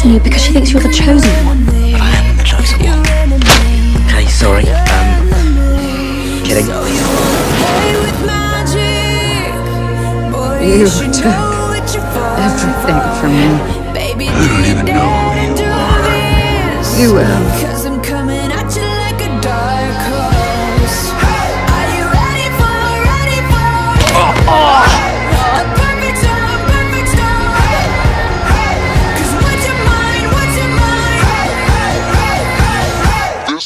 chasing you because she thinks you're the chosen one. But I am the chosen one. Okay, sorry. Kidding. You took everything from me. I don't even know who you are. You will.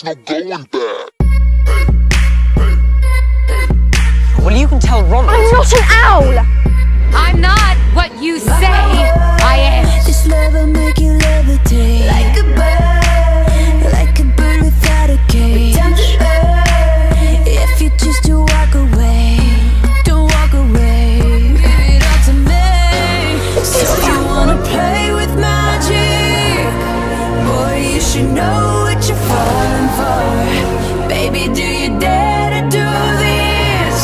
No going back. Well, you can tell Ronald. I'm not an owl. I'm not what you say I am. This love will make you levitate like a bird without a cage. If you choose to walk away, don't walk away. Give it up to me. So if you wanna play with magic, boy, you should know what you're for. Baby, do you dare to do this?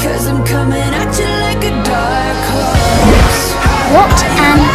'Cause I'm coming at you like a dark horse. What an